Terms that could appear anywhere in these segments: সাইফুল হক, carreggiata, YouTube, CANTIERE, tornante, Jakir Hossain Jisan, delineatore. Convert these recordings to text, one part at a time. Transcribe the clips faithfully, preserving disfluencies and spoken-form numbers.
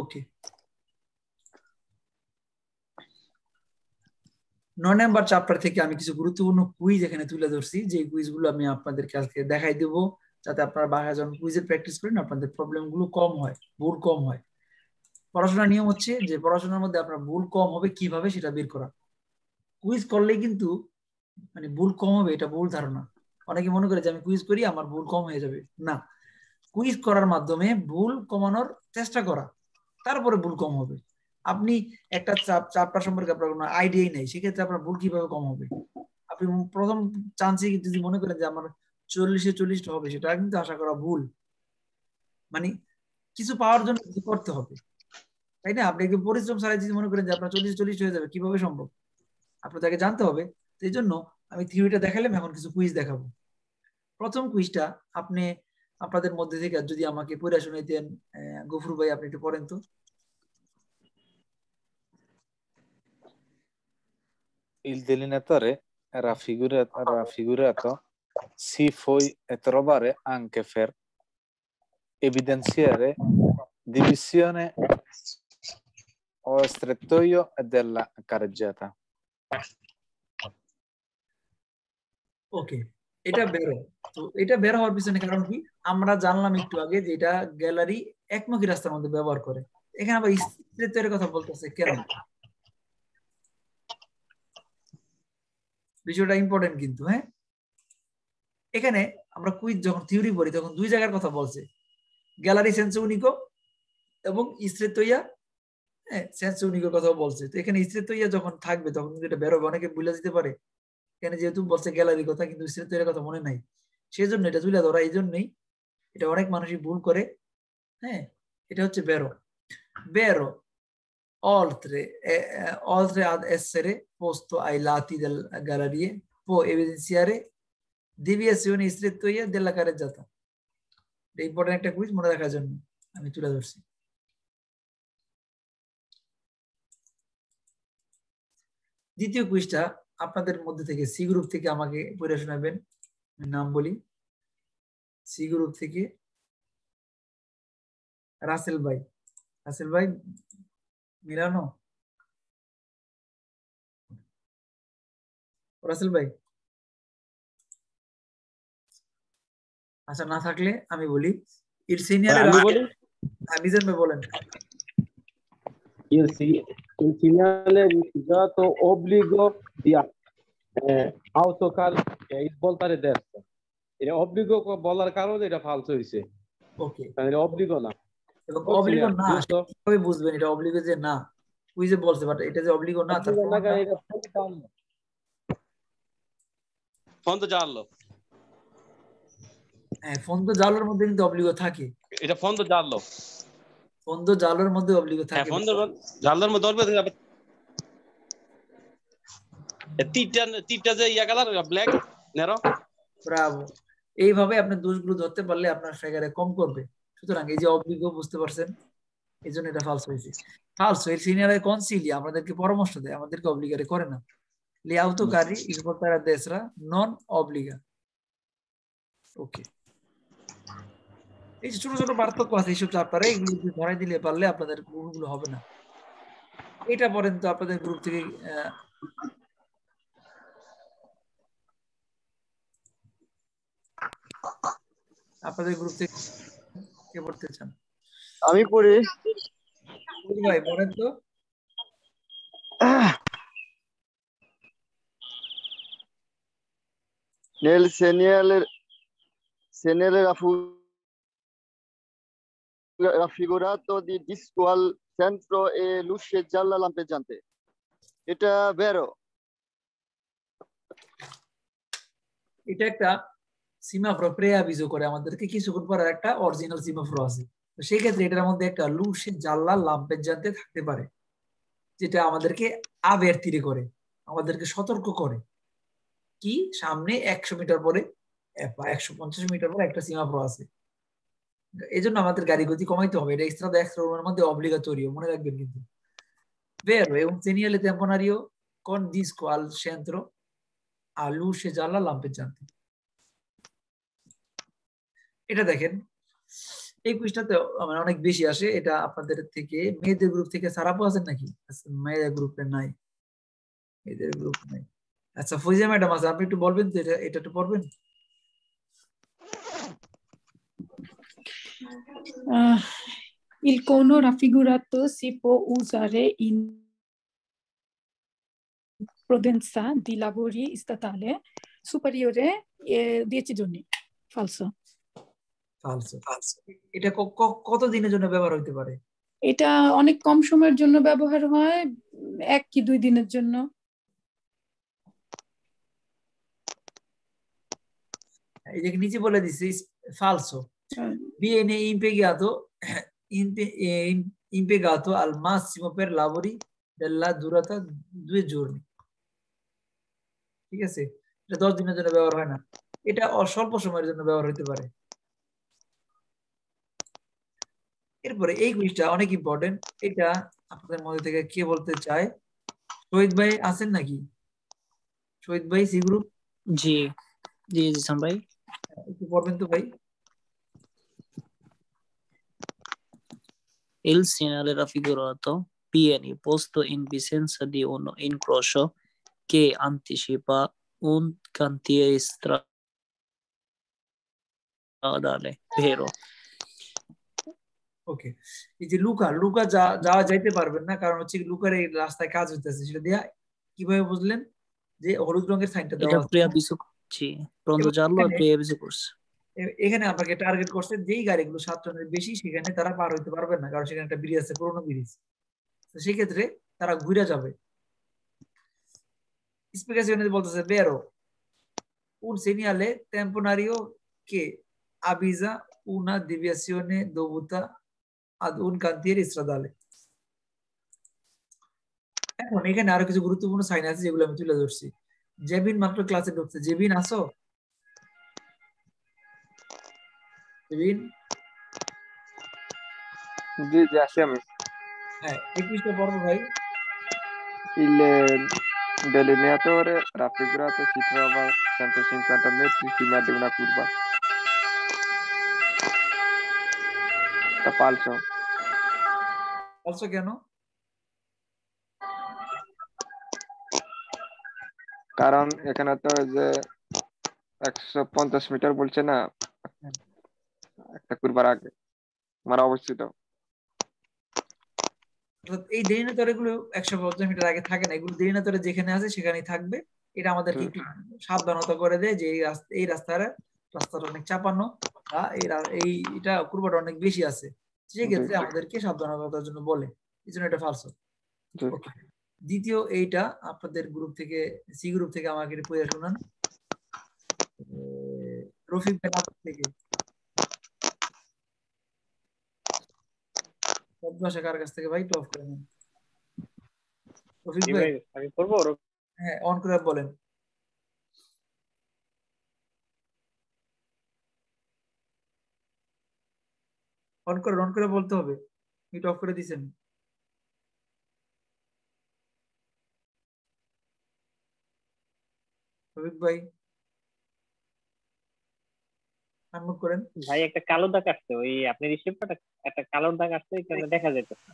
Okay. नौ number chapter থেকে আমি কিছু গুরুত্বপূর্ণ কুইজ এখানে তুলে ধরছি, যে কুইজগুলো আমি আপনাদের আজকে দেখাই দেব যাতে আপনারা বাসায় যখন কুইজের প্র্যাকটিস করেন আপনাদের প্রবলেমগুলো কম হয়, ভুল কম হয়। পড়াশোনার নিয়ম হচ্ছে যে পড়াশোনার মধ্যে আপনার ভুল কম হবে কিভাবে সেটা বের করা। কুইজ করলে কিন্তু মানে ভুল কম হবে এটা ভুল ধারণা, অনেকে মনে করে যে আমি কুইজ করি আমার ভুল কম হয়ে যাবে। না, কুইজ করার মাধ্যমে ভুল কমানোর চেষ্টা করা, তারপরে ভুল কম হবে। আপনি একটা চাপটা সম্পর্কে আপনার কোনো আইডিয়াই নেই, সেক্ষেত্রে আপনার ভুল কিভাবে কম হবে? আপনি প্রথম চান্সে যদি মনে করেন যে আমার চল্লিশে চল্লিশটা হবে সেটা কিন্তু আশা করা ভুল। মানে কিছু পাওয়ার জন্য কিছু করতে হবে, তাই না? আপনি পরিশ্রম ছাড়াই যদি মনে করেন যে আপনার চল্লিশ চল্লিশ হয়ে যাবে কিভাবে সম্ভব? আপনার তাকে জানতে হবে। সেই জন্য আমি থিওরিটা দেখালাম, এখন কিছু কুইজ দেখাবো। প্রথম কুইজটা আপনি আপনাদের মধ্যে থেকে যদি আমাকে পড়া শোনাইতেন গফুর ভাই, আপনি একটু পড়েন তো। Il delineatore era figurato, era figurato si foi a trovare anche per evidenziare divisione o strettoio della carreggiata. Ok, eta bero. So eta bero howar pichone karon ki amra janlam ekটু age je eta gallery ekmukhi rastar moddhe byabohar kore. Ekhane abar strettoyer kotha bolteche keno? বিষয়টা important কিন্তু। হ্যাঁ, এখানে আমরা quiz যখন theory পড়ি তখন দুই জায়গার কথা বলছে, গ্যালারি সেন্স ইউনিকো এবং ইস্ত্রেতইয়া। হ্যাঁ, সেন্স ইউনিকোর কথা বলছে, তো এখানে ইস্ত্রেতইয়া যখন থাকবে তখন কিন্তু এটা বেরোবে, অনেকে বুঝা দিতে পারে। এখানে যেহেতু বলছে গ্যালারির কথা কিন্তু ইস্ত্রেতইয়ার কথা মনে নাই, সেই জন্য এটা তুলে ধরা, এই জন্যই এটা অনেক মানুষই ভুল করে। হ্যাঁ, এটা হচ্ছে বেরো। বেরো oltre eh, eh, oltre ad essere posto ai lati delle gallerie può evidenziare deviazioni strettoie della carreggiata. È importante quiz mone rakhar jonno ami tule dorchi. দ্বিতীয় কুইজটা আপনাদের মধ্যে থেকে সি গ্রুপ থেকে আমাকে পড়ে শোনাবেন, নাম বলি। সি গ্রুপ থেকে রাসেল ভাই। রাসেল ভাই मिलानो রাসেল ভাই। আচ্ছা, না থাকলে আমি বলি। ইর সিনিয়র আমি বলি, আবিজান ভাই বলেন। ইর সিনিয়র রিজাতো অব্লিগো দিয়া আউটোকার ইস বলতারে দেশ। এটা অব্লিগো বলার কারণে এটা ফালস হইছে। ওকে, তাহলে অব্লিগো না, এবং অবলিগো না সবাই বুঝবেন এটা অবলিগো যে না, কুইজে বলছে বাট এটা যে অবলিগো না তার ফোন তো জাল। হ্যাঁ, ফোন তো জালের মধ্যে কিন্তু অবলিগো থাকে, এটা ফোন তো জাল। ফোন তো জালের মধ্যে অবলিগো থাকে, ফোন তো জালের মধ্যে দরবে থাকে। তিনটা তিনটা যে ইয়া কালার ব্ল্যাক নেরো ব্রাভো। এইভাবে আপনি দোষগুলো ধরতে পারলে আপনার ফিগারে কম করবে। সুতরাং এই যে অবলিগো বুঝতে পারছেন, এই জন্য এটা ফালস হয়েছে। ফালস এর সিনিয়রে কনসিলিয়া আমাদেরকে পরামর্শ দেয়, আমাদেরকে অবলিগারে করে না। লিআউতো কারি ইনভোলতারা দেসরা নন অবলিগা। ওকে, এই যে ছোট ছোট পার্থক্য আছে এইসব চ্যাপ্টারে, এগুলো ধরে দিলে পারলে আপনাদের ভুলগুলো হবে না। এটা পর্যন্ত আপনাদের গ্রুপ থেকে আপনাদের গ্রুপ থেকে কে পড়তে চান? আমি পড়ি। বলি ভাই বলেন তো। নেল সেনিয়ালের সেনিয়ালের আফু রাফিগুরাতো দি ডিসকুয়াল সেন্ট্রো এ লুসে জাল্লা লাম্পে জানতে, এটা বেরো। এটা একটা সীমা ফ্র প্রেয়া বিজো করে আমাদেরকে কিছুক্ষণ পর একটা অরিজিনাল সীমা ফ্র আছে, তো সেই ক্ষেত্রে এটার মধ্যে একটা লুসে জাল্লা লাম্পের জানতে থাকতে পারে, যেটা আমাদেরকে আবের তীরে করে, আমাদেরকে সতর্ক করে কি সামনে একশো মিটার পরে বা একশো পঞ্চাশ মিটার পরে একটা সীমা ফ্র আছে, এই জন্য আমাদের গাড়ি গতি কমাইতে হবে। এটা এক্সট্রা এক্সট্রার মধ্যে অব্লিগেটরিও, মনে রাখবেন কিন্তু। Vero è un segnale temporario con disco al centro a luce gialla lampeggiante. এটা দেখেন, এই কুইজটাতে মানে অনেক বেশি আসে। এটা আপনাদের থেকে মেয়েদের গ্রুপ থেকে সারা পাওয়া যায় নাকি? মেয়েদের গ্রুপে নাই, মেয়েদের গ্রুপ নাই। আচ্ছা ফয়জা ম্যাডাম আছে, আপনি একটু বলবেন তো এটা এটা একটু পড়বেন। Il cono raffigurato si può usare in prudenza di lavori statale superiore dieci giorni. Falso. Falso. Falso. এটা কত দিনের জন্য ব্যবহার হতে পারে? এটা অনেক কম সময়ের জন্য ব্যবহার হয়, এক কি দুই দিনের জন্য। এই যে নিচে বলে দিছি falso. Viene impiegato impiegato al massimo per lavori della durata due giorni. ঠিক আছে, এটা দশ দিনের জন্য ব্যবহার হয় না, এটা অল্প সময়ের জন্য ব্যবহার হতে পারে। এরপরে এই কুইজটা অনেক ইম্পর্টেন্ট, এটা আপনাদের মধ্যে থেকে কে বলতে চায়? শহীদ ভাই আছেন নাকি? শহীদ ভাই সি গ্রুপ? জি জি জিসান ভাই একটু পড়বেন তো ভাই। Il segnale raffigurato viene posto in presenza di un incrocio che anticipa un cantiere stradale, vero? ওকে, এই যে লুকা লুকা যাওয়া যাইতে পারবেন না, কারণ হচ্ছে লুকার এই রাস্তায় কাজ হইতেছে। সেটা দিয়া কিভাবে বুঝলেন যে হলুদ রঙের সাইনটা দেওয়া আছে? প্রিয়া বিসু জি প্রন্দ জানলো প্রিয়া বিসু কোর্স। এখানে আপনাকে টার্গেট করছে যেই গাড়িগুলো সাত টনের বেশি সেখানে তারা পার হইতে পারবেন না, কারণ সেখানে একটা ব্রিজ আছে, পুরনো ব্রিজ, তো সেই ক্ষেত্রে তারা ঘুরে যাবে। স্পিকার বলতেছে বেরো উন সিনিয়ালে টেম্পোনারিও কে আবিজা উনা ডিভিয়েশনে দোবুতা আদ উন কান্তিয়ের ইস্ত্রাদালে। এখন এখানে আরো কিছু গুরুত্বপূর্ণ সাইন আছে যেগুলো আমি তুলে ধরছি। জেবিন মাত্র ক্লাসে ঢুকছে, জেবিন আসো। জেবিন জি জি আসি আমি। হ্যাঁ একুশটা পড়ো ভাই। Il delineatore raffigurato si trova centocinquanta metri prima di una curva. Falso. Falso কেন? কারণ এখানে তো যে একশো পঞ্চাশ মিটার বলছে না, একটা কুরবার আগে আমার অবস্থিত। এই দেরিনাতরেগুলো একশো পঞ্চাশ মিটার আগে থাকে না, এগুলো দেরিনাতরে যেখানে আছে সেখানেই থাকবে। এটা আমাদের একটু সাবধানতা করে দেয় যে এই রাস্তাটা রাস্তাটা অনেক চাপানো, এইটা কুরবাটা অনেক বেশি আছে, সেক্ষেত্রে আমাদেরকে সাবধানতার জন্য বলে, এই জন্য এটা ফালস। দ্বিতীয় এইটা আপনাদের গ্রুপ থেকে সি গ্রুপ থেকে আমাকে পড়ে শোনান রফিক থেকে। শব্দ ভাষা কার কাছ থেকে ভাই টপ করে নেন রফিক ভাই? আমি করবো। হ্যাঁ অন করে বলেন। অন করে অন করে বলতে হবে, মিট অফ করে দিয়েছেন। রবিক ভাই আনমিউট করেন ভাই। একটা কালো দাগ আসছে, ওই আপনার রিসিভারটা একটা কালো দাগ আসছে, এটা দেখা যাচ্ছে না।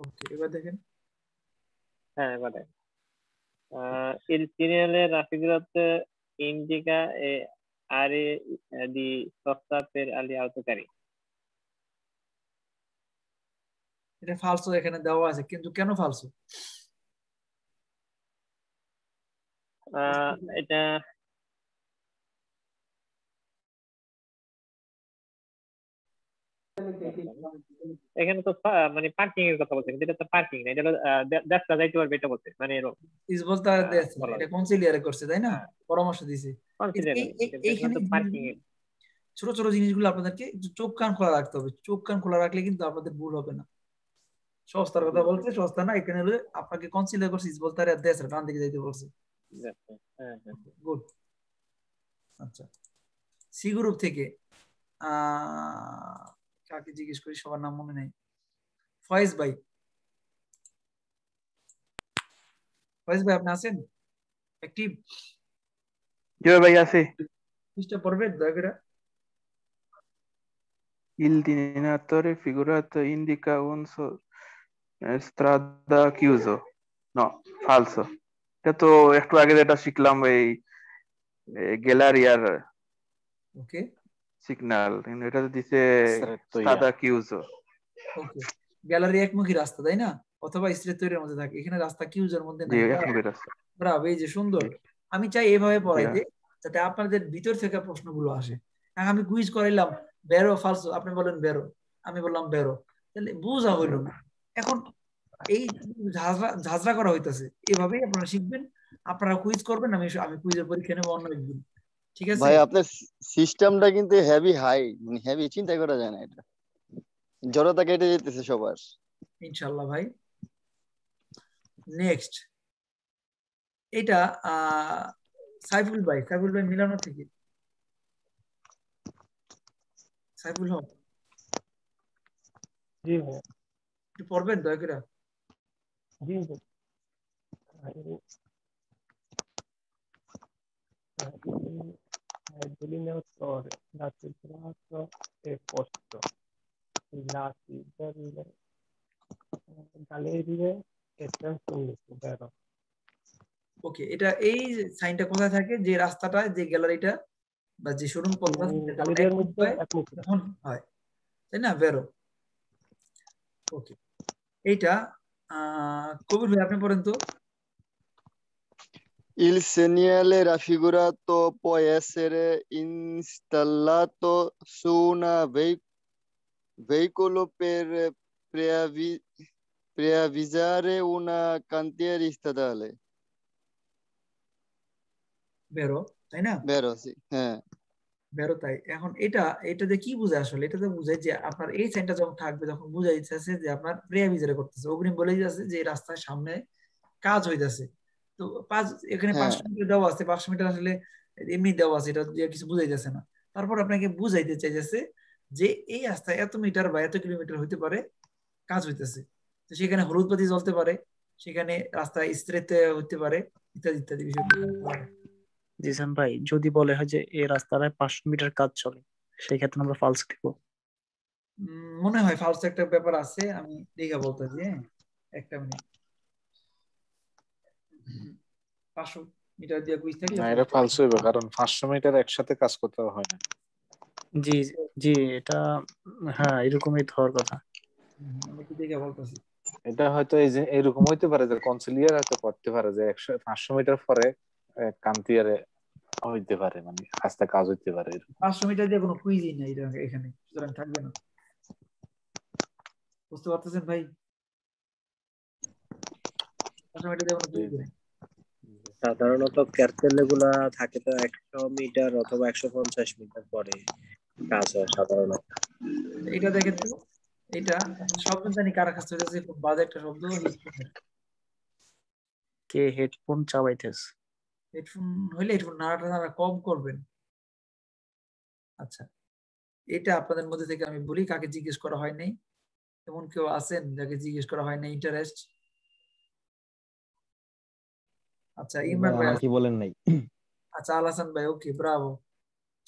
ওকে এবার দেখেন। হ্যাঁ এবার দেখেন এর সিরিয়ালে রাফিগুরাতে ইন্ডিকা এ are di sosta per alle autocari. এটা falso, এখানে দেওয়া আছে কিন্তু কেন falso? আহ এটা এখানে তো মানে পার্কিং এর কথা বলছে, এটা তো পার্কিং না, এটা দশটা যাইতে পারবে এটা বলছে, মানে ইস বলতে আছে এটা কনসিলিয়ার করছে তাই না, পরামর্শ দিয়েছে। এইখানে তো পার্কিং এর ছোট ছোট জিনিসগুলো আপনাদেরকে চোখ কান খোলা রাখতে হবে, চোখ কান খোলা রাখলে কিন্তু আপনাদের ভুল হবে না। সস্তার কথা বলছে, সস্তা না, এখানে আপনাকে কনসিলিয়ার করছে, ইস বলতে আর দশটা ডান দিকে যাইতে বলছে। হ্যাঁ হ্যাঁ গুড। আচ্ছা সি গ্রুপ থেকে আহ কাকে জিজ্ঞেস করি, সবার নাম মনে নাই। ফয়েজ ভাই, ফয়েজ ভাই আপনি আছেন অ্যাক্টিভ? জি ভাই আছি। লিস্টটা পড়বে দয়া করে। Il denominatore figurato indica un so, eh, strada chiuso. No, falso. तो एक तो आगे देता शिकलाम भाई गैलरियर ओके सिग्नल इन इटा तो दिसे सादा किउजो ओके गैलरी एक मुखी रास्ता दाई ना अथवा स्ट्रेटोरियर মধ্যে থাকে এখানে রাস্তা কিউজের মধ্যে না ব্রাভ এই যে সুন্দর আমি চাই এইভাবে পড়াইতে যাতে আপনাদের ভিতর থেকে প্রশ্নগুলো আসে কারণ আমি কুইজ করাইলাম বেরো ফালসো আপনি বলেন বেরো আমি বললাম বেরো তাহলে বুঝা হলো না এখন झाजरा करा হইতাছে এভাবেই আপনারা শিখবেন আপনারা কুইজ করবেন আমি আমি কুইজের পরীক্ষা নেব অন্য একদিন ঠিক আছে ভাই আপনার সিস্টেমটা কিন্তু হেভি হাই মানে হেভি চিন্তা করা যায় না এটা জড়তা কেটে যেতেছে সবার ইনশাআল্লাহ ভাই নেক্সট এটা সাইফুল ভাই সাইফুল ভাই মিলানো থেকে সাইফুল হক জি ভাই একটু পড়বেন দয়া করে delineatore da centrato e posto i lati delle gallerie e stanze vero okay এটা এই সাইনটা কোথায় থাকে যে রাস্তাটা যে গ্যালারিটা বা যে শোরুম পর্যন্ত গ্যালারির মধ্যে এখন হয় তাই না বেরো ওকে এইটা কবির ভাই আপনি পড়েন তো Il segnale raffigurato può essere installato su un veic veicolo per preavvi preavvisare una cantiere statale. Vero? Hai na? Vero sì. হ্যাঁ বেরো তাই এখন এটা এটাতে কি বুঝায় আসলে এটাতে বুঝায় যে আপনার এই সেন্টার যখন থাকবে তখন বুঝাই দিতেছে যে আপনার প্রিয়াভিজারে করতেছে অগ্রিম বলেই যাচ্ছে যে রাস্তার সামনে কাজ হইতাছে তো পাঁচ এখানে পাঁচশো মিটার দেওয়া আছে পাঁচশো মিটার আসলে এমনি দেওয়া আছে এটা দিয়ে কিছু বুঝাই যাচ্ছে না তারপর আপনাকে বুঝাইতে চাইতেছে যে এই রাস্তায় এত মিটার বা এত কিলোমিটার হইতে পারে কাজ হইতেছে তো সেখানে হলুদ বাতি জ্বলতে পারে সেখানে রাস্তায় স্ট্রেটে হইতে পারে ইত্যাদি ইত্যাদি বিষয় জিসান ভাই যদি বলে হয় যে এই রাস্তায় পাঁচশো মিটার কাজ চলে সেই ক্ষেত্রে আমরা ফলস দিব মনে হয় ফলস একটা ব্যাপার আছে আমি দেখা বলতেছি একটা মিনিট পাঁচশো মিটার দিয়ে কইতে কি না এটা ফলস হবে কারণ পাঁচশো মিটার একসাথে কাজ করতে হয় না জি জি এটা হ্যাঁ এরকমই ধর কথা আমি কি দেখা বলতেছি এটা হয়তো এই যে এরকম হইতে পারে যে কনসিলিয়ার হতে করতে পারে যে পাঁচশো মিটার পরে কান্টিয়ারে হইতে পারে মানে আস্তে কাজ হইতে পারে পাঁচশো মিটার দিয়ে কোনো কুইজই নাই এখানে সুতরাং থাকবে না বুঝতে পারতেছেন ভাই পাঁচশো মিটার দিয়ে কোনো কুইজ নাই সাধারণত ক্যারটেলগুলা থাকে তো একশো মিটার অথবা একশো পঞ্চাশ মিটার পরে কাজ হয় সাধারণত এটা দেখেন তো এটা শব্দ জানি কারা কাজ হইতাছে খুব বাজে একটা শব্দ কে হেডফোন চালাইতেছে হেডফোন হইলে হেডফোন নাড়াটা নাড়া কম করবেন আচ্ছা এটা আপনাদের মধ্যে থেকে আমি বলি কাকে জিজ্ঞেস করা হয় নাই এমন কেউ আছেন যাকে জিজ্ঞেস করা হয় না ইন্টারেস্ট আচ্ছা ইমরান ভাই কি বলেন নাই আচ্ছা আল হাসান ভাই ওকে ব্রাভো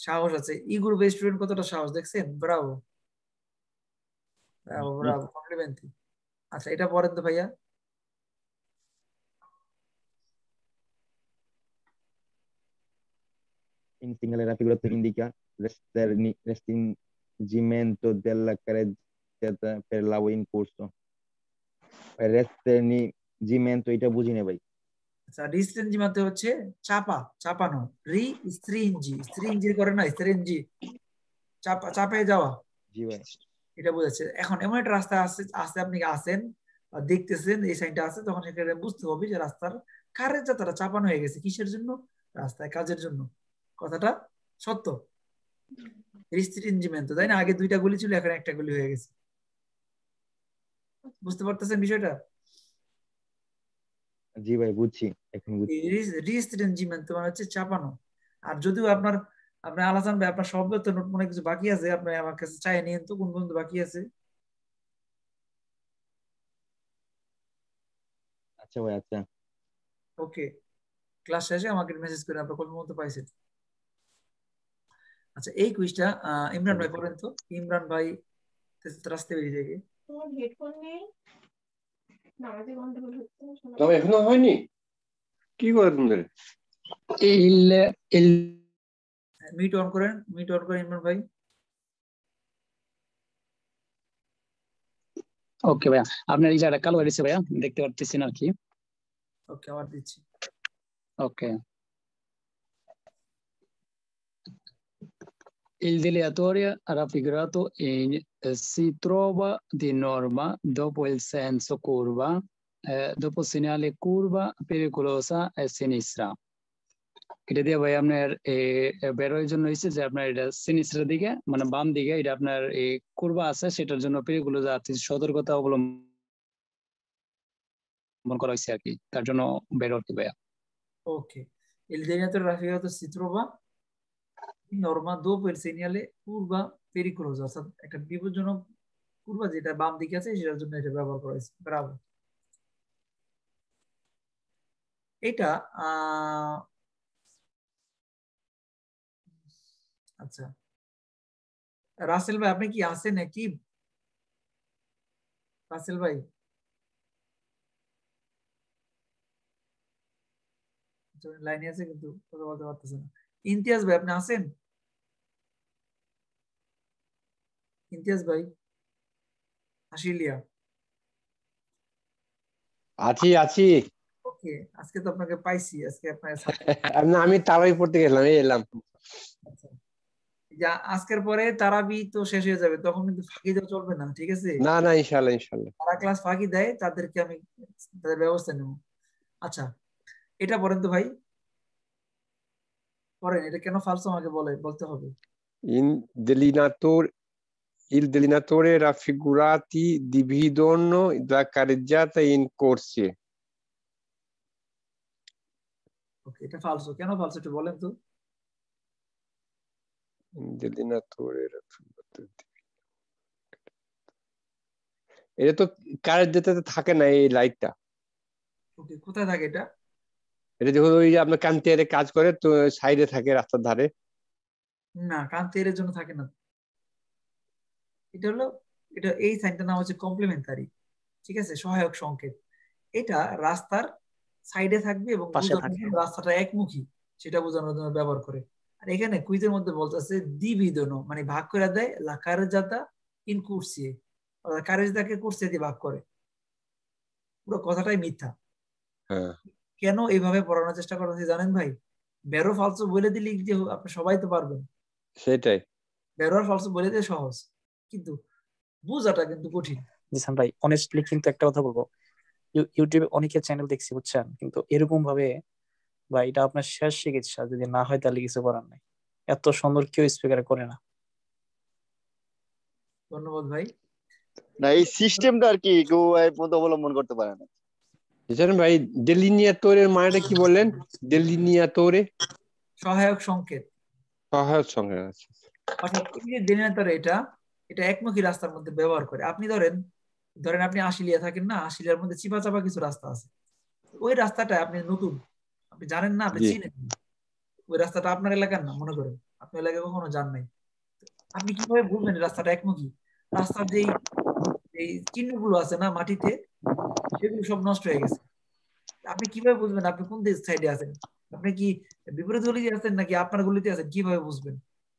সাহস আছে ই গ্রুপ স্টুডেন্ট কতটা সাহস দেখছেন ব্রাভো ব্রাভো ব্রাভো কমপ্লিমেন্ট আচ্ছা এটা পড়েন তো ভাইয়া In singolare la figura indica restringimento della carreggiata per la via in corso. Restringimento এটা বুঝিনা ভাই। আচ্ছা restringimento হচ্ছে চাপা, চাপানো। Restringi, stringi করে না, stringi। চাপা, চাপায় যাওয়া। জি ভাই। এটা বুঝাচ্ছে। এখন এমন একটা রাস্তা আছে, আস্তে আপনি আসেন আর দেখতেছেন এই সাইনটা আছে তখন সেটা বুঝতে হবে যে রাস্তার কারেজাটা চাপানো হয়ে গেছে কিসের জন্য? রাস্তায় কাজের জন্য। কথাটা সত্য রিস্ট্রিঞ্জিমেন্ট তাই না আগে দুইটা গুলি ছিল এখন একটা গুলি হয়ে গেছে বুঝতে পারতেছেন বিষয়টা জি ভাই বুঝছি এখন বুঝছি রিস্ট্রিঞ্জিমেন্ট মানে হচ্ছে চাপানো আর যদিও আপনার আপনি আলাদান ভাই আপনার শব্দ তো নোট মনে কিছু বাকি আছে আপনি আমার কাছে চাই নিন তো কোন কোন বাকি আছে আচ্ছা ভাই আচ্ছা ওকে ক্লাস শেষে আমাকে মেসেজ করে আপনি কোন মত পাইছেন আচ্ছা এই কুইজটা ইমরান ভাই বলেন তো, ইমরান ভাই রাস্তায় বেরিয়ে যাবে। তোমার হেডফোন নেই না? আজকে গন্ডগোল হচ্ছে তবে এখনো হয়নি। কি করে তুমি এল এল মিউট অন করেন, মিউট অন করেন ইমরান ভাই। ওকে ভাইয়া আপনার ইজারা কালো হয়েছে ভাইয়া, দেখতে পাচ্ছেন আর কি। ওকে আবার দিচ্ছি। ওকে Il dilatorio raffigurato in, eh, si trova di norma dopo il senso curva, eh, dopo segnale curva pericolosa a sinistra. এটা দিয়ে ভাই আপনার বেরোয়ের জন্য হয়েছে যে আপনার এটা সিনিস্টার দিকে মানে বাম দিকে এটা আপনার এই কুর্বা আছে, সেটার জন্য পেরিকুলোসা সতর্কতা অবলম্বন করা হয়েছে আর কি, তার জন্য বেরোর কি ভাইয়া। ওকে Il dilatorio raffigurato si trova নরমা দো পেরিসিনিয়ালে পূর্বা পেরিকুলোসা অর্থাৎ একটা বিপজ্জনক পূর্বা যেটা বাম দিকে আছে সেটার জন্য এটা ব্যবহার করা হয়েছে। ব্রাভো। এটা আচ্ছা রাসেল ভাই আপনি কি আছেন নাকি? রাসেল ভাই লাইনে আছে কিন্তু কথা বলতে পারতেছে না। ইমতিয়াজ ভাই আপনি আছেন? ইমতিয়াজ ভাই আশিলিয়া। আছি আছি। ওকে আজকে তো আপনাকে পাইছি, আজকে আপনার আপনি আমি তারাবি পড়তে গেলাম এই এলাম। আচ্ছা যা আজকের পরে তারাবি তো শেষ হয়ে যাবে, তখন কিন্তু ফাঁকি দেওয়া চলবে না, ঠিক আছে? না না ইনশাআল্লাহ ইনশাআল্লাহ। যারা ক্লাস ফাঁকি দেয় তাদেরকে আমি তাদের ব্যবস্থা নেব। আচ্ছা এটা পড়েন তো ভাই, পড়েন এটা কেন ফালস আমাকে বলে বলতে হবে। ইন ডেলিনাটোর ইল ডেলিনাটোরে রাফিগুরাতি ডিভিডোনো দ্য কারেজ্জাতা ইন কোর্সে। ওকে এটা ফালস, কেন ফালস এটা বলেন তো। ইন ডেলিনাটোরে রাফিগুরাতি এটা তো কারেজ্জাতাতে থাকে না এই লাইটটা। ওকে কোথায় থাকে এটা? এটা যখন ওই আপনার কান্তিয়ারে কাজ করে তো সাইডে থাকে রাস্তার ধারে। না কান্তিয়ারের জন্য থাকে না এটা, হলো এটা এই সাইনটার নাম হচ্ছে কমপ্লিমেন্টারি, ঠিক আছে সহায়ক সংকেত। এটা রাস্তার সাইডে থাকবে এবং রাস্তাটা একমুখী সেটা বোঝানোর জন্য ব্যবহার করে। আর এখানে কুইজের মধ্যে বলতেছে দ্বিবিদন মানে ভাগ করে দেয় লাকারজাতা ইন কুরসিয়ে, অর্থাৎ কারেজদাকে কুরসিয়ে দিয়ে ভাগ করে, পুরো কথাটাই মিথ্যা। হ্যাঁ কেন এইভাবে পড়ানোর চেষ্টা করা হচ্ছে জানেন ভাই? বেরো ফালসু বলে দিলে যে আপনি সবাই তো পারবেন, সেটাই বেরোর ফালসু বলে দিতে সহজ কিন্তু বুঝাটা কিন্তু কঠিন। জিসান ভাই অনেস্টলি কিন্তু একটা কথা বলবো, ইউটিউবে অনেকে চ্যানেল দেখছি বুঝছেন, কিন্তু এরকম ভাবে ভাই এটা আপনার শেষ চিকিৎসা, যদি না হয় তাহলে কিছু করার নাই। এত সুন্দর কেউ স্পিকার করে না। ধন্যবাদ ভাই। না এই সিস্টেমটা আর কি কেউ অবলম্বন করতে পারে না। ভাই ডেলিনিয়াটোরের মানেটা কি বললেন? ডেলিনিয়াটোরে সহায়ক সংকেত, সহায়ক সংকেত অর্থাৎ ডেলিনিয়াটোরে এটা এটা একমুখী রাস্তার মধ্যে ব্যবহার করে। আপনি ধরেন ধরেন আপনি আশিলিয়া থাকেন না, আশিলিয়ার মধ্যে চিপা চাপা কিছু রাস্তা আছে, ওই রাস্তাটা আপনি নতুন আপনি জানেন না, আপনি চিনেন ওই রাস্তাটা আপনার এলাকার না, মনে করেন আপনি এলাকায় কখনো যান নাই, আপনি কিভাবে বুঝবেন রাস্তাটা একমুখী? রাস্তার যেই এই চিহ্নগুলো আছে না মাটিতে সেগুলো সব নষ্ট হয়ে গেছে, আপনি কিভাবে বুঝবেন আপনি কোন সাইডে আছেন? আপনি কি বিপরীত গলিতে আছেন নাকি আপনার গলিতে আছেন, কিভাবে বুঝবেন?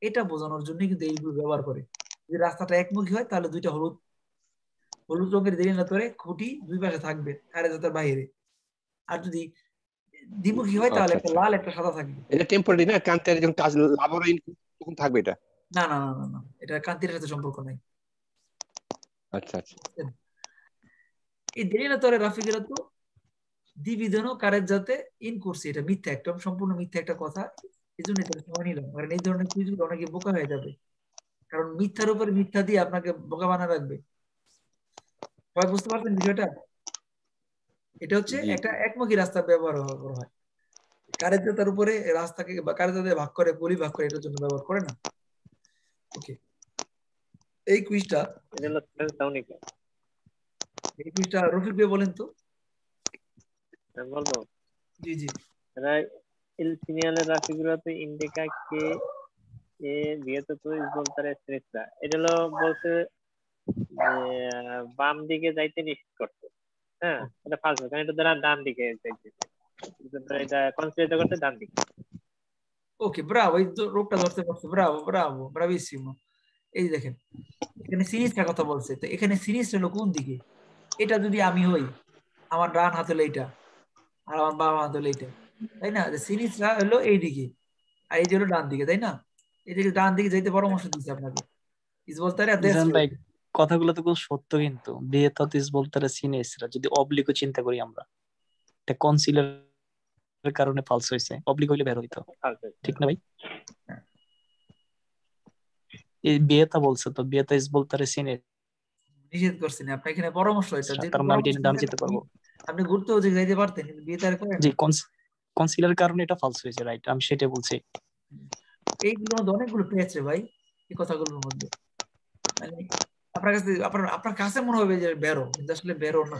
এটা বোঝানোর জন্য কিন্তু এইগুলো ব্যবহার করে। যদি রাস্তাটা একমুখী হয় তাহলে দুইটা হলুদ হলুদ রঙের ডেলিনেটরে খুঁটি দুই পাশে থাকবে কারেজদার বাইরে, আর যদি দ্বিমুখী হয় তাহলে একটা লাল একটা সাদা থাকবে। এটা টেম্পোরারি না কান্তিয়ারে যখন কাজ লাবোরেইন তখন থাকবে এটা। না না না না এটা কান্তিয়ারের সাথে সম্পর্ক নাই। আচ্ছা আচ্ছা এই ডেলিনেটরে রাফিগরা তো ডিভিডনো কারেজদাতে ইন কোর্স এটা মিথ্যা, একদম সম্পূর্ণ মিথ্যা একটা কথা। এজন্য এটা সময় নিলাম, কারণ এই ধরনের কুইজগুলো অনেকে বোকা হয়ে যাবে, কারণ মিথ্যার উপর মিথ্যা দিয়ে আপনাকে বোকা বানায় রাখবে। সবাই বুঝতে পারছেন বিষয়টা? এটা হচ্ছে একটা একমুখী রাস্তা ব্যবহার করা হয়, কারেজদাতার উপরে রাস্তাকে কারেজদাতে ভাগ করে গলি ভাগ করে এটার জন্য ব্যবহার করে না। ওকে এই কুইজটা এই কুইজটা রফিক ভাই বলেন তো। বলবো? জি জি। এল সিনিয়ালে রাফিগুরাতে ইন্ডিকা কে বাম দিকে যাইতে নিশ্চিত করতে, হ্যাঁ এটা ফালতু, কারণ এটা ধরা ডান দিকে যাইতেছে, এটা কনসিডার করতে ডান দিকে। ওকে ব্রাভো, এই রোগটা ধরতে পারছো, ব্রাভো ব্রাভো ব্রাভিসিমো। এই দেখেন এখানে সিরিজটা কথা বলছে, তো এখানে সিরিজটা হলো কোন দিকে? এটা যদি আমি হই, আমার ডান হাত হলো এটা আর আমার বাম হাত হলো এটা, তাই না? সিরিজটা হলো এই দিকে আর এই যে হলো ডান দিকে, তাই না? এদিকে ডান দিকে যাইতে পরামর্শ দিচ্ছে আপনাকে। ইজ বলতে আরে দেখেন ভাই, কথাগুলো তো খুব সত্য, কিন্তু বিয়েততিস বলতে আরে সিনেসরা যদি অবলিকো চিন্তা করি আমরা, এটা কনসিলারের কারণে ফালস হইছে, অবলিকো হইলে বের হইতো, ঠিক না ভাই? এই বিয়েতা বলছ তো বিয়েততিস বলতে আরে সিনে নিষেধ করছেন আপনি, এখানে পরামর্শ এটা যে আমি এটা ডান যেতে পারবো, আপনি ঘুরতে ওদিকে যাইতে পারতেন, কিন্তু বিয়েতার করেন জি কনসিলারের কারণে এটা ফালস হইছে, রাইট? আমি সেটা বলছি। এইগুলো অনেকগুলো পেয়েছে ভাই এই কথাগুলোর মধ্যে, মানে আপনার কাছে আপনার কাছে মনে হবে যে বেরো, কিন্তু আসলে বেরো না।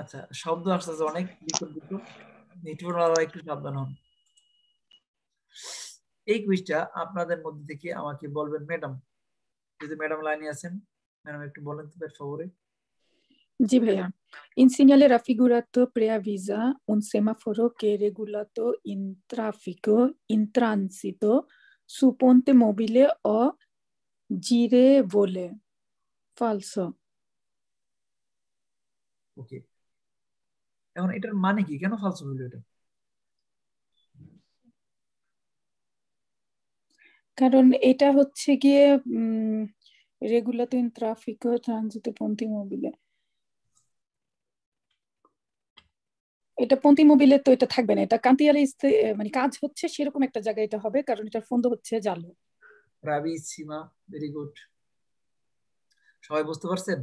আচ্ছা শব্দ আসছে অনেক বিকট বিকট, নেটওয়ার্ক একটু সাবধান হন। এই কুইজটা আপনাদের মধ্যে থেকে আমাকে বলবেন ম্যাডাম, যদি ম্যাডাম লাইনে আছেন, ম্যাডাম একটু বলেন তো প্লিজ ফেভারে। जी भैया, insegnare raffigurato preavvisa un semaforo che è regolato in traffico, in transito, su ponte mobile o girevole. Falso. Ok. এখন এটার মানে কি, কেন falso হলো এটা? কারণ এটা হচ্ছে গিয়ে regolato in traffico, transito, ponte mobile. এটা পন্থী মোবিলে তো এটা থাকবে না, এটা কান্তিয়ারে মানে কাজ হচ্ছে সেরকম একটা জায়গায় এটা হবে, কারণ এটা ফন্দ হচ্ছে জালো। রাবি সীমা ভেরি গুড, সবাই বুঝতে পারছেন?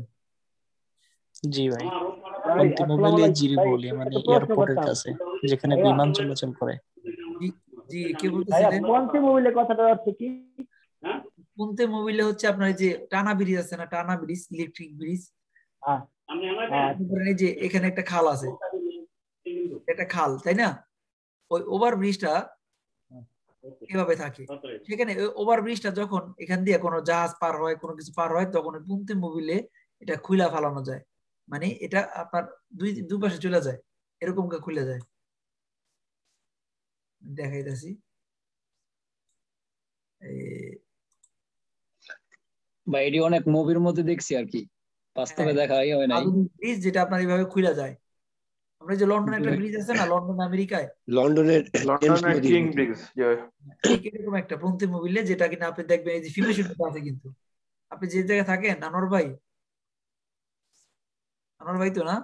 জি ভাই, পন্থী মোবিলে জিরি বলি মানে এয়ারপোর্টের কাছে যেখানে বিমান চলাচল করে। জি কি বলতেছিলেন? পন্থী মোবিলে কথাটা হচ্ছে কি? পন্থী মোবিলে হচ্ছে আপনার যে টানা ব্রিজ আছে না, টানা ব্রিজ, ইলেকট্রিক ব্রিজ, হ্যাঁ আমি আমরা যে এখানে একটা খাল আছে, এটা খাল তাই না, ওই ওভার ব্রিজটা এভাবে থাকে, সেখানে ওভার ব্রিজটা যখন এখান দিয়ে কোনো জাহাজ পার হয়, কোনো কিছু পার হয়, তখন পন্থী মোবিলে এটা খুলা ফালানো যায়, মানে এটা আপনার দুই দুই পাশে চলে যায়, এরকম কা খুলে যায়। দেখাইতাছি ভাই, এটি অনেক মুভির মধ্যে দেখছি আর কি, বাস্তবে দেখা হয় না ব্রিজ যেটা আপনার এইভাবে খুলে যায়। আমরা যে লন্ডনে একটা ব্রিজ আছে না, লন্ডন আমেরিকায় লন্ডনের লন্ডনের কিং ব্রিজ, ঠিক এরকম একটা পন্থী মোবিলে, যেটা কিনা আপনি দেখবেন এই যে ফিল্মে শুটিং আছে, কিন্তু আপনি যে জায়গায় থাকেন আনোয়ার ভাই, আনোয়ার ভাই তো না,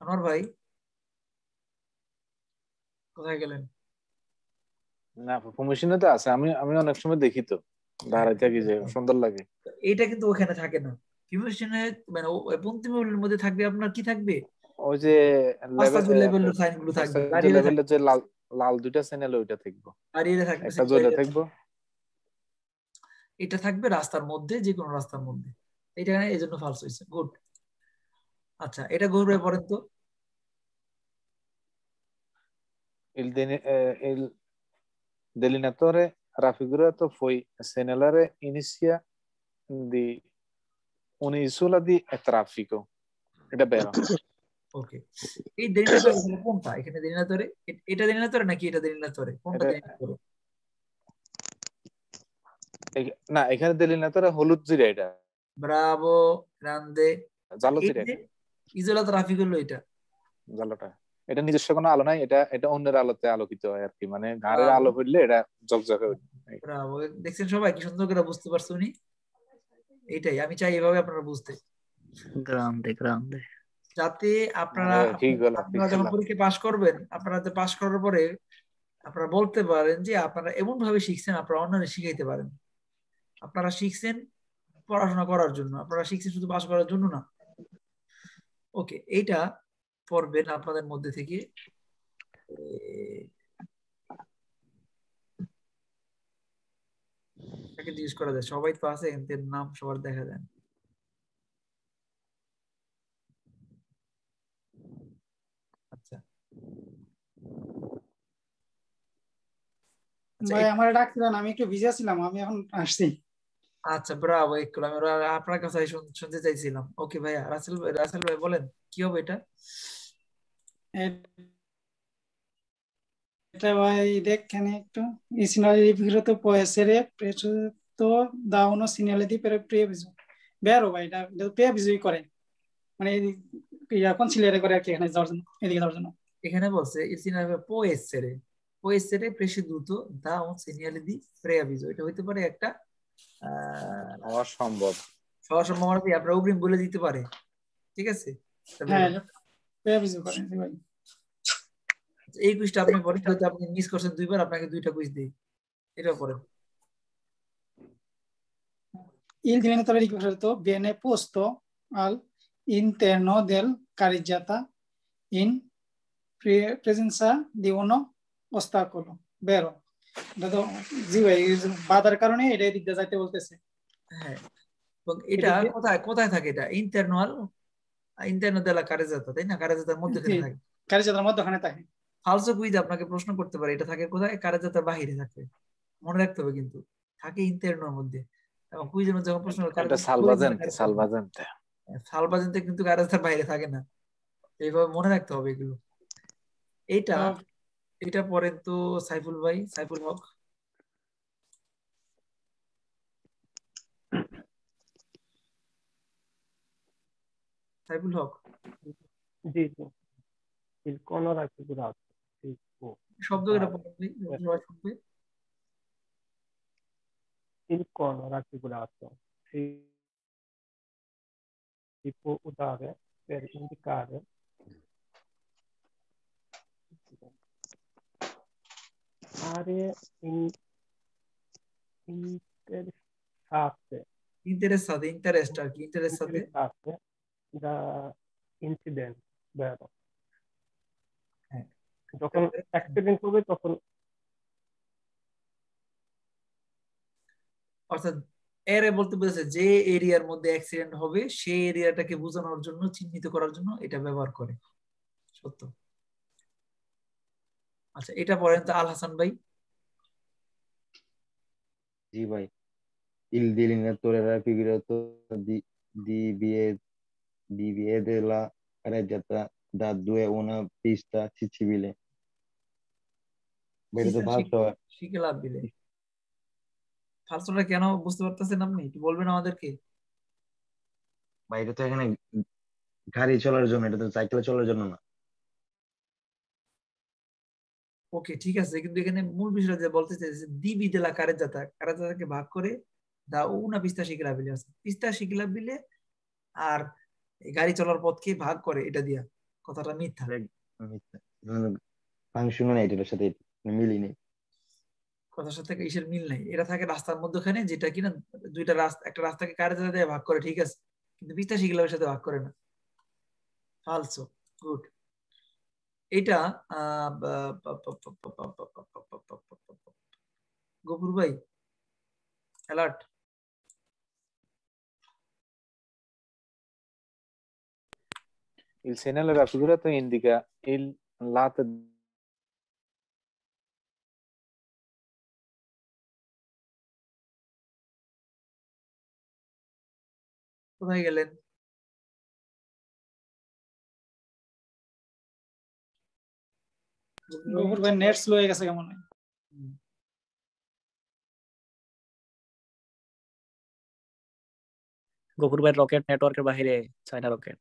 আনোয়ার ভাই কোথায় গেলেন? না প্রমোশনে তো আছে, আমি আমি অনেক সময় দেখি তো, দাঁড়ায় থাকি যে সুন্দর লাগে, এটা কিন্তু ওখানে থাকে না। এটা থাকবে রাস্তার মধ্যে, যে কোনো রাস্তার মধ্যে, এটা এই জন্য ফালস হয়েছে। গুড, আচ্ছা এটা ঘুরে পড়েন তো, un isola di traffico, è vero? Ok, e delineatore della punta, e che delineatore eta delineatore naki eta delineatore punta delineatore na ekhane delineatore holud jira, eta bravo grande jalo jira, isola traffico lo eta jalota, eta nijeshyo kono alo nai, eta eta onner alote alokito hoy ar ki, mane gharer alo holle eta jogjoge hoy। Bravo, dekhchen shobai ki sundor kore bujhte parcho ni, এটাই আমি চাই এভাবে আপনারা বুঝতে, গ্রামে গ্রামে, যাতে আপনারা যখন পরীক্ষা পাস করবেন, আপনারা পাস করার পরে আপনারা বলতে পারেন যে আপনারা এমন ভাবে শিখছেন, আপনারা অন্যরা শিখাইতে পারেন। আপনারা শিখছেন পড়াশোনা করার জন্য, আপনারা শিখছেন শুধু পাস করার জন্য না। ওকে, এইটা পড়বেন আপনাদের মধ্যে থেকে। জিজ্ঞেস করা যায়, সবাই তো আছে, এদের নাম সবার দেখা যায়। আচ্ছা ভাই আমার ডাকছিলেন আমি একটু বিজি ছিলাম আমি এখন আসছি। আচ্ছা ব্রাভো একটু আমি আপনার কাছে শুনতে চাইছিলাম। ওকে ভাই রাসেল রাসেল ভাই বলেন কি হবে এটা? এটা ভাই দেখেন একটু সিনারি রিভিউতে পয়ে সেরে প্রেস তো দাওনো সিনারি দি পরে প্রে ভিউ বেরো ভাই এটা পে ভিউই করে মানে ইয়া কনসিলারে করে আর কি এখানে যাওয়ার জন্য এদিকে যাওয়ার জন্য এখানে বলছে সিনারি পয়ে সেরে পয়ে সেরে প্রেস দ্রুত দাও সিনারি দি প্রে ভিউ এটা হইতে পারে একটা অসম্ভব অসম্ভব মানে আপনারা অগ্রিম বলে দিতে পারে ঠিক আছে। হ্যাঁ পে ভিউ করে ভাই এই কুইজটা আপনি পরীক্ষাতে আপনি মিস করছেন দুইবার আপনাকে দুইটা কুইজ দেই এটা পরে il direttore di questo viene posto al interno del carreggiata in presenza di uno ostacolo vero দাদা জি ভাই বাধার কারণে এটা এদিক দিয়ে যাইতে বলতেছে। হ্যাঁ এবং এটা কোথায় কোথায় থাকে এটা interno interno della carreggiata তাই না carreggiataর মধ্যে থাকে carreggiataর মধ্যে ওখানে থাকে। ফালসো কুইজ আপনাকে প্রশ্ন করতে পারে এটা থাকে কোথায় কার্যযাত্রার বাইরে থাকে মনে রাখতে হবে কিন্তু থাকে ইন্টারনোর মধ্যে এবং কুইজের মধ্যে যখন প্রশ্ন করে এটা সালবাজানতে সালবাজানতে সালবাজানতে কিন্তু কার্যযাত্রার বাইরে থাকে না এইভাবে মনে রাখতে হবে এগুলো। এটা এটা পরে তো সাইফুল ভাই সাইফুল হক সাইফুল হক জি জি বিল কোন রাখতে পুরো শব্দ এটা পড়তে সবাই শুনবে ইল কোন রাখতে বলে আসতো এই tipo উদারে per indicare are in interessate interessate interest আর কি interessate the incident vero যখন অ্যাক্সিডেন্ট হবে তখন অর্থাৎ এর বলতে বলেছে যে এরিয়ার মধ্যে অ্যাক্সিডেন্ট হবে সেই এরিয়াটাকে বোঝানোর জন্য চিহ্নিত করার জন্য এটা ব্যবহার করে সত্য। আচ্ছা এটা পড়েন তো আল হাসান ভাই। জি ভাই ইল ডিলিনেটরে রাফিগিরাতো দি দি বিএ দি বিএ দেলা রাজ্যতা da due una pista civile বের তো ভালো শিখলাবিলে ফালসটা কেন বুঝতে পারতেছেন আপনি কি বলবেন আমাদেরকে? বাইরে তো এখানে গাড়ি চলার জন্য এটা তো সাইকেল চলার জন্য না। ওকে ঠিক আছে কিন্তু এখানে মূল বিষয় যে বলতে চাইছে দিবি দেলা কারেজাতা কারেজাতাকে ভাগ করে দা una pista শিখলাবিলে আছে pista শিখলাবিলে আর গাড়ি চলার পথকে ভাগ করে এটা দিয়া কথাটা মিথ্যা মিথ্যা ফাংশনাল এটার সাথে মিলই নেই কথার সাথে কিসের মিল নাই এটা থাকে রাস্তার মধ্যখানে যেটা কিনা দুইটা রাস্তা একটা রাস্তাকে কার্যালয় দিয়ে ভাগ করে ঠিক আছে কিন্তু বিস্তার শিগলার সাথে ভাগ করে না অলসো গুড। এটা গোপুর ভাই alert il segnale raffigurato indica il lato কোথায় গেলেন গোপুর ভাই নেট স্লো হয়ে গেছে কেমন হয় গোপুর ভাই রকেট নেটওয়ার্কের বাইরে চায়না রকেট।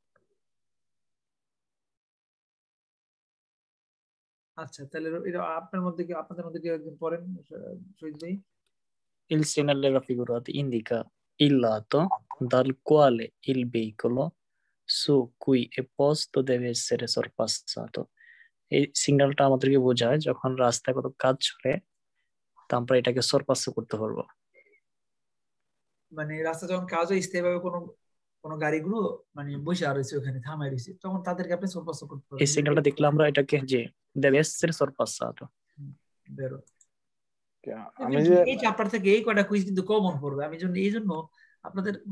আচ্ছা তাহলে এটা আপনার মধ্যে কি আপনাদের মধ্যে কেউ একজন পড়েন শহীদ ভাই il segnale raffigurato indica il lato dal quale il veicolo su cui è posto deve essere sorpassato এই সিগন্যালটা আমাদেরকে বোঝায় যখন রাস্তায় কত কাজ চলে তারপর এটাকে সরপাস করতে পারবো মানে রাস্তা যখন কাজ হয় স্থায়ীভাবে কোনো কোন গাড়িগুলো মানে বসে আর রয়েছে ওখানে থামাই রয়েছে তখন তাদেরকে আপনি সরপাস করতে পারবেন এই সিগন্যালটা দেখলে আমরা এটাকে যে আপনাদের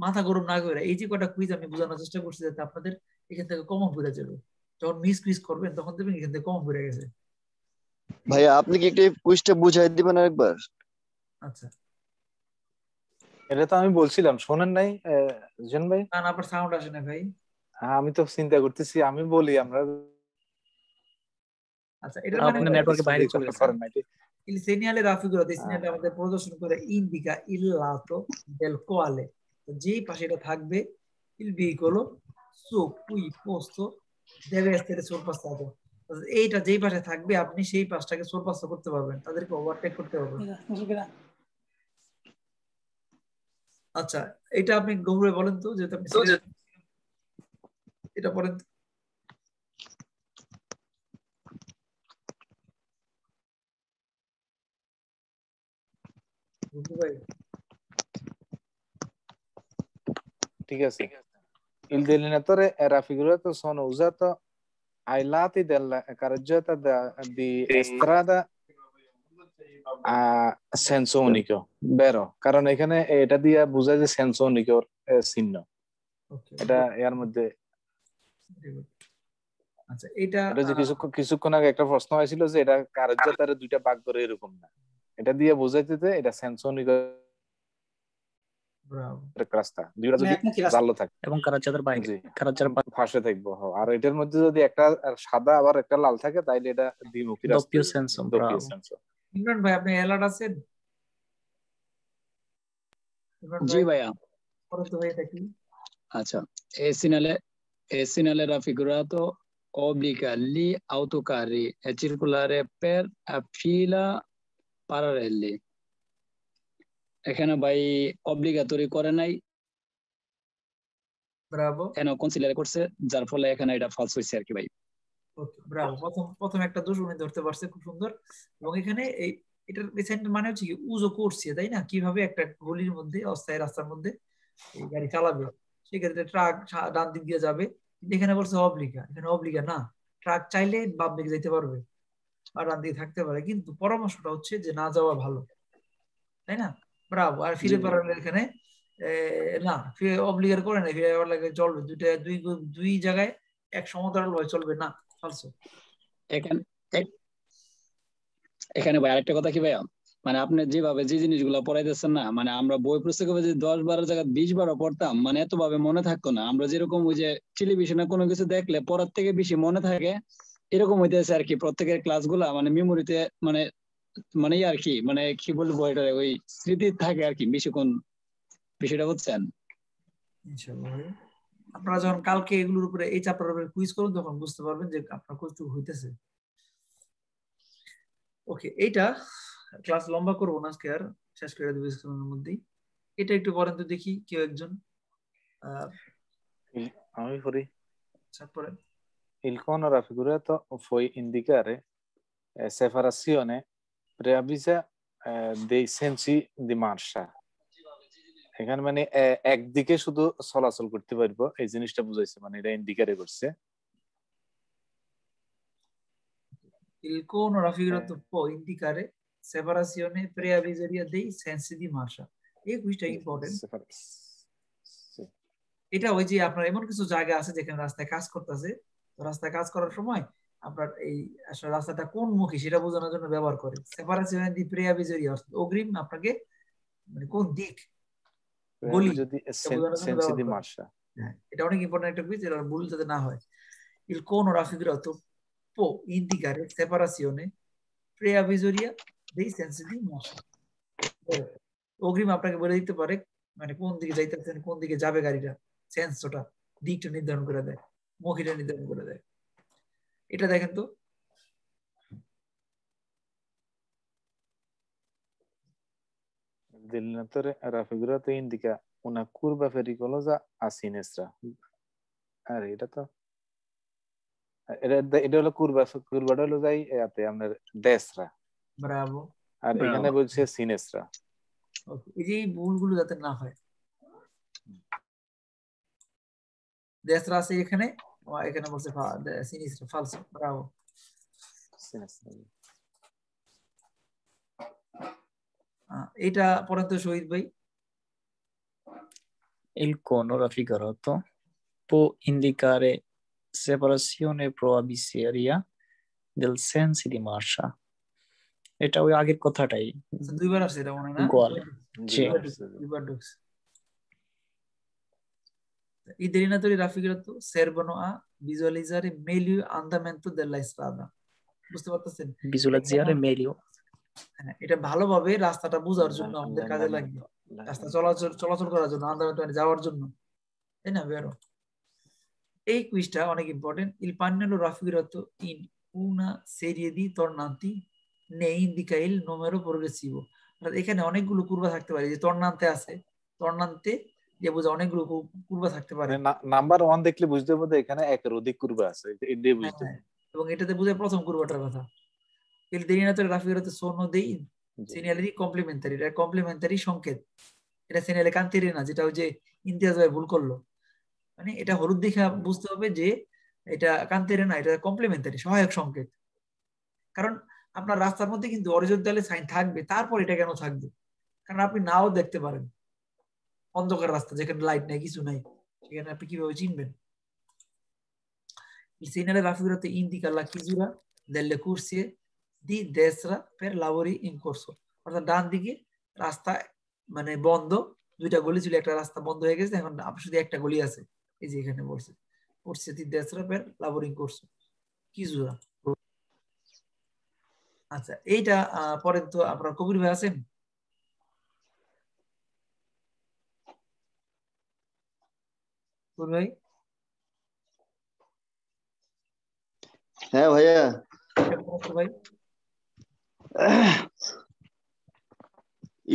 মাথা গরম না করে এই যে কটা কুইজ আমি বোঝানোর চেষ্টা করছি যাতে আপনাদের এখান থেকে কমন বোঝা যাবে যখন মিস কুইজ করবেন তখন দেখবেন এখান থেকে কমন বোঝা গেছে भाई आपने কি একটা কুইজটা বুঝাই দিবেন আরেকবার? আচ্ছা এটা তো আমি বলছিলাম শুনেন নাই জন ভাই? না না, পর সাউন্ড আসে না ভাই। হ্যাঁ আমি তো চিন্তা করতেছি আমি বলি আমরা। আচ্ছা এটা মানে নেটওয়ার্কের বাইরে চলে গেছে। Il segnale da figura destinata আমাদের প্রদর্শন করে indica il lato del quale যে পাশে এটা থাকবে il veicolo su cui posto deve essere sorpassato। এইটা যেই পাশে থাকবে আপনি সেই পাশটাকে সরপাস করতে পারবেন, তাদেরকে ওভারটেক করতে পারবেন। আচ্ছা এটা আপনি গৌরে বলেন তো, যেটা আপনি এটা বলেন ঠিক আছে। Il delineatore era figurato sono usato ai lati della carreggiata da, di sì. strada a senso unico, vero? Karon ekhane eta dia bujhay je senso unico chihno, eta er moddhe acha eta eta je kichu kichu kon age ekta proshno hoychilo je eta carreggiatar dui ta bag kore erokom na, eta dia bujhaitete eta senso unico obbliga gli autocarri a circolare per a fila paralleli। এখানে ভাই obligatory করে নাই, Bravo, এখানে concealer করছে যার ফলে এখানে এটা ফলস হইছে আর কি ভাই। ওকে ব্রাভো, প্রথম প্রথম একটা দোষ উনি ধরতে পারছে, খুব সুন্দর। এবং এখানে এই এটার রিসেন্ট মানে হচ্ছে কি উজো করছে, তাই না? কিভাবে একটা গলির মধ্যে অস্থায়ী রাস্তার মধ্যে এই গাড়ি চালাবে, সেই ক্ষেত্রে ট্রাক ডান দিক দিয়ে যাবে, কিন্তু এখানে বলছে অব্লিগা, এখানে অব্লিগা না, ট্রাক চাইলে বাম দিকে যেতে পারবে আর ডান দিকে থাকতে পারে, কিন্তু পরামর্শটা হচ্ছে যে না যাওয়া ভালো, তাই না? ব্রাভো। আর ফিরে পারার এখানে না ফিরে অব্লিগেট করে না, ফিরে আবার লাগে চলবে, দুইটা দুই দুই জায়গায় এক সমান্তরাল ভাবে চলবে না, ফলস। এখানে এখানে ভাই আরেকটা কথা কি ভাই, মানে আপনি যেভাবে যে জিনিসগুলো পড়াইতেছেন না, মানে আমরা বই পুস্তকে যে দশ বারো জায়গা বিশ বারো পড়তাম, মানে এত ভাবে মনে থাকতো না। আমরা যেরকম ওই যে টেলিভিশনে কোনো কিছু দেখলে পড়ার থেকে বেশি মনে থাকে, এরকম হইতেছে আর কি। প্রত্যেকের ক্লাসগুলা মানে মেমোরিতে মানে মানে আর কি, মানে কি বলবো, এটা ওই স্মৃতি থাকে আর কি বেশিক্ষণ বিষয়টা, বুঝছেন? ইনশাআল্লাহ আপনারা যখন কালকে এগুলোর উপরে এই চ্যাপ্টারের উপরে কুইজ করুন, তখন বুঝতে পারবেন যে আপনার কষ্ট হইতেছে। ওকে এইটা ক্লাস লম্বা করব না আজকে, আর শেষ করে দেব এর মধ্যেই। এটা একটু পরে তো দেখি কেউ একজন আমি করি চ্যাপ্টারে। Il cono raffigurato può indicare separazione preavvisa eh, dei sensi di marcia। এখানে মানে একদিকে শুধু চলাচল করতে পারবো এই জিনিসটা বুঝাইছে, মানে এটা ইন্ডিকেট করছে। Il cono raffigurato può indicare separazione preavvisoria dei sensi di marcia। এই বিষয়টা ইম্পর্টেন্ট। এটা ওই যে আপনার এমন কিছু জায়গা আছে যেখানে রাস্তায় কাজ করতেছে, তো রাস্তায় কাজ করার সময় আপনার এই আসলে রাস্তাটা কোন মুখী সেটা বোঝানোর জন্য ব্যবহার করে। সেপারেশন দি প্রিয়াভিজরিয়া অগ্রিম আপনাকে মানে কোন দিক বলি, যদি সেন্সিটিভ মার্শা, এটা অনেক ইম্পর্টেন্ট একটা বিষয়, এটা ভুল যাতে না হয়। Il cono raffigurato può indicare separazione preavvisoria dei sensi di marcia। অগ্রিম আপনাকে বলে দিতে পারে মানে কোন দিকে যাইতেছেন, কোন দিকে যাবে গাড়িটা, সেন্সটা দিকটা নির্ধারণ করে দেয়, মুখীটা নির্ধারণ করে দেয়। এটা দেখেন তো delineatore era figurato indica una curva pericolosa a sinistra। আরে এটা তো এটা এটা হলো curva, curvaটা হলো যাই এতে আপনার destra। ব্রাভো। আর এখানে বলছে sinistra। ওকে এই যে ভুলগুলো যাতে না হয়, destra আছে এখানে, এখানে বলছে সিনিস্ট্রা, ফলস। ব্রাভো। সিনিস্ট্রা এটা পড়ন্ত শহীদ ভাই। Il cono raffigurato può indicare separazione proabiseria del sensi di marcia এটা ওই আগের কথাটাই দুইবার আসছে এটা মনে না গোয়ালে জি দুইবার ঢুকছে ইদেরিনাtori রাফিকরা তো servono a visualizzare meglio andamento della strada বুঝতে পারতেছেন visualizzare meglio হ্যাঁ এটা ভালোভাবে রাস্তাটা বোঝার জন্য আমাদের কাজে লাগবে রাস্তা চলাচল চলাচল করার জন্য আন্দামেন্ট মানে যাওয়ার জন্য তাই না বেরো এই কুইজটা অনেক ইম্পর্টেন্ট ইল পান্নেলো রাফিকরা তো ইন una serie di tornanti ne indica il numero progressivo অর্থাৎ এখানে অনেকগুলো কুরবা থাকতে পারে যে tornante আছে tornante যে বুঝা অনেকগুলো কুরবা থাকতে পারে নাম্বার এক দেখলে বুঝতে হবে এখানে একের অধিক কুরবা আছে এটাই বুঝতে হবে এবং এটাতে বুঝে প্রথম কুরবাটার কথা Il derinato grafico sono dei segnali complementari এর কমপ্লিমেন্টারি সংকেত এটা সিগন্যালে কান্তিরে না যেটা ওই যে ইন্তিয়াজ ভাই ভুল করলো মানে এটা হলুদ দেখা বুঝতে হবে যে এটা কান্তিরে না এটা কমপ্লিমেন্টারি সহায়ক সংকেত কারণ আপনার রাস্তার মধ্যে কিন্তু হরিজন্টালি সাইন থাকবে তারপর এটা কেন থাকবে কারণ আপনি নাও দেখতে পারেন অন্ধকার রাস্তা যেখানে লাইট নাই কিছু নাই সেখানে আপনি কিভাবে চিনবেন Il segnale grafico indica la chiusura delle corsie di destra per lavori in corso অর্থাৎ ডান দিকে রাস্তা মানে বন্ধ দুইটা গলি ছিল একটা রাস্তা বন্ধ হয়ে গেছে এখন শুধু একটা গলি আছে এই যে এখানে বলছে corsia di destra per lavori in corso chiusura আচ্ছা এইটা পরে তো আপনারা কবির ভাই আছেন কবির ভাই হ্যাঁ ভাইয়া ভাই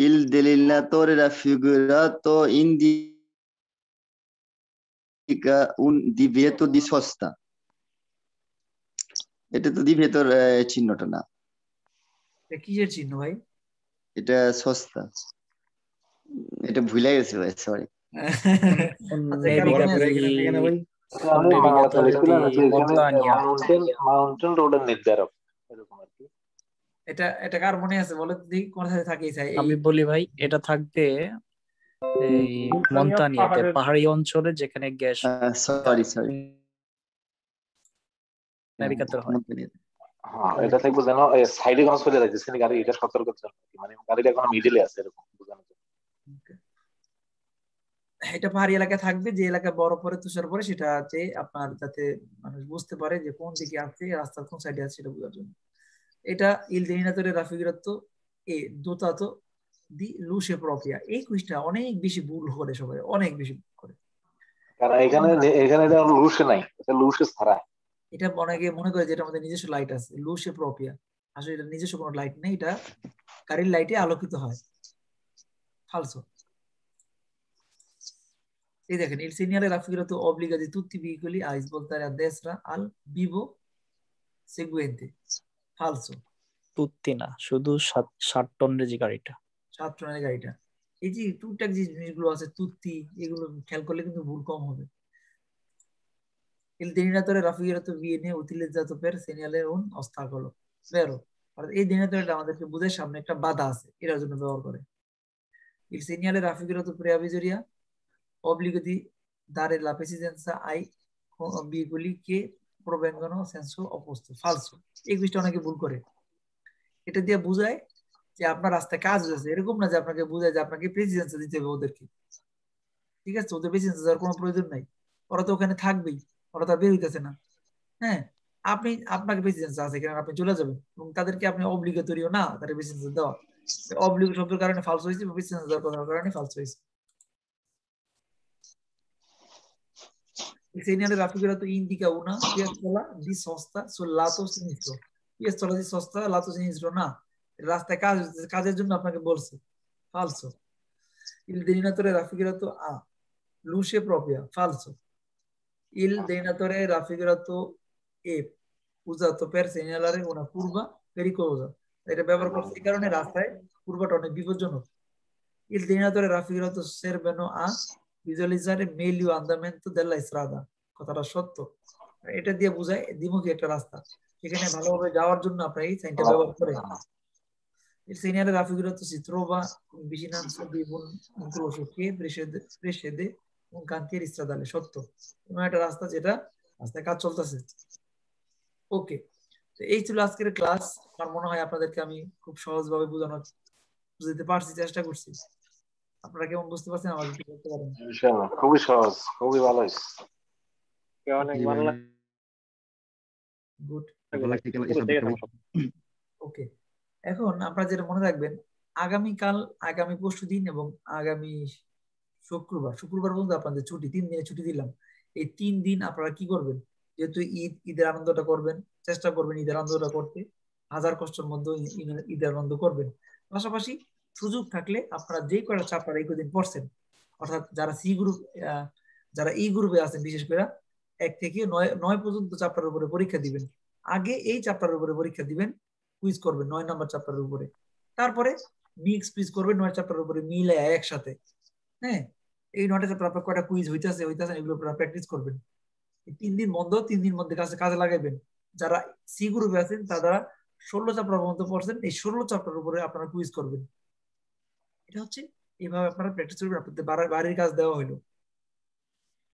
Il delineatore raffigurato indica un divieto di sosta. এটা তো divietor চিহ্নটা না। এটা কিসের চিহ্ন ভাই? এটা সস্তা। এটা ভুলে গেছি ভাই সরি। মাউন্টেন রোডের নির্ধারক এরকম আর কি। এটা এটা কার মনে আছে বলো তো দেখি কোন সাথে থাকে চাই আমি বলি ভাই এটা থাকবে এই মন্টানিয়াতে পাহাড়ি অঞ্চলে যেখানে গ্যাস সরি সরি নাবিকাতর হয় হ্যাঁ এটা থাকবে যেন সাইডে গস চলে যাচ্ছে সেখানে গাড়ি এটা সতর্ক করতে মানে গাড়িটা এখন মিডলে আছে এরকম বোঝানো এটা পাহাড়ি এলাকা থাকবে যে এলাকা বড় পরে তুষার পরে সেটা আছে আপনার যাতে মানুষ বুঝতে পারে যে কোন দিকে আছে রাস্তার কোন সাইডে আছে সেটা বোঝার জন্য Eta il delineatore raffigurato è dotato di luce propria. E questa non è il bicipul hore shobai. Non è il bicipul hore. Cara, ekhane ekhane eta luce nai. Eta luce chhara. Eta oneke mone kore je etar modhe nijesho light ache. Luce propria. Asole eta nijesho kono light nei. Eta garir light e alokito hoy. Falso. Ei dekhen il segnale raffigurato obbliga di tutti i veicoli a svoltare a destra al bivo seguente. Falso. Tutti na. শুধু ষাট টনের যে গাড়িটা ষাট টনের গাড়িটা এই যে টুকটাক যে জিনিসগুলো আছে তুতি এগুলো খেয়াল করলে কিন্তু ভুল কম হবে Il delineatore raffigurato viene utilizzato per segnalare un ostacolo. Vero? আর এই delineatoreটা আমাদেরকে বুঝে সামনে একটা বাধা আছে এর জন্য ব্যবহার করে Il segnale raffigurato preavvisoria obbliga di dare la precedenza ai veicoli che provengono senso opposto falso এই বিষয়টা অনেকে ভুল করে এটা দিয়ে বোঝায় যে আপনার রাস্তা কাজ হচ্ছে এরকম না যে আপনাকে বোঝায় যে আপনাকে প্রেসিডেন্স দিতে হবে ওদেরকে ঠিক আছে ওদের প্রেসিডেন্স এর কোনো প্রয়োজন নাই ওরা তো ওখানে থাকবেই ওরা তো বের হইতেছে না হ্যাঁ আপনি আপনাকে প্রেসিডেন্স আছে কারণ আপনি চলে যাবেন এবং তাদেরকে আপনি অবলিগেটরিও না তাদের প্রেসিডেন্স দাও অবলিগেট শব্দের কারণে ফলস হইছে প্রেসিডেন্স এর কারণে ফলস হইছে Il segnale raffigurato indica una piazzola di sosta sul lato sinistro. Piazzola di sosta lato sinistro no. Il rasta caso caso giorno apnake bolche. Falso. Il delineatore raffigurato a luce propria. Falso. Il delineatore raffigurato e usato per segnalare una curva pericolosa. Era ব্যবহার করতে কারণে রাস্তায় পূর্বটা অনেক বিপজ্জনক. Il delineatore raffigurato servono a visualizzare meglio andamento della strada কথাটা সত্য এটা দিয়ে বোঝায় দ্বিমুখী একটা রাস্তা এখানে ভালোভাবে যাওয়ার জন্য আপনারা এই সাইনটা ব্যবহার করেন Il segnale raffigurato si trova in vicinanza di un incrocio che precede precede un cantiere stradale সত্য এটা একটা রাস্তা যেটা রাস্তায় কাজ চলতেছে ওকে क्लास मन खूब सहज भाव बोझान बुझाते चेष्टा करा केमन बुझते खुबी सहज खुबी भालो ईद आनंदটা করবেন চেষ্টা করবেন ईद आनंदটা করতে হাজার কষ্টের মধ্যে ईद आनंद করবেন পাশাপাশি সুযোগ থাকলে আপনারা যে কয়টা চাপড়া এই কদিন পড়ছেন অর্থাৎ যারা সি গ্রুপ যারা ই গ্রুপে আছেন বিশেষ করে एक থেকে নয় পর্যন্ত চ্যাপ্টারের উপরে পরীক্ষা দিবেন আগে এই চ্যাপ্টারের উপরে পরীক্ষা দিবেন কুইজ করবেন নয় নাম্বার চ্যাপ্টারের উপরে তারপরে মিক্স কুইজ করবেন নয় চ্যাপ্টারের উপরে মিলে একসাথে হ্যাঁ এই নয়টা চ্যাপ্টার আপনারা কয়টা কুইজ হইতাছে হইতাছে এগুলো আপনারা প্র্যাকটিস করবেন তিন দিন বন্ধ তিন দিন মধ্যে কাছে কাজে লাগাবেন যারা সি গ্রুপে আছেন তারা ষোলো চ্যাপ্টার পর্যন্ত পড়ছেন এই ষোলো চ্যাপ্টারের উপরে আপনারা কুইজ করবেন এটা হচ্ছে এইভাবে আপনারা প্র্যাকটিস করবেন আপনাদের বাড়ির কাজ দেওয়া হলো।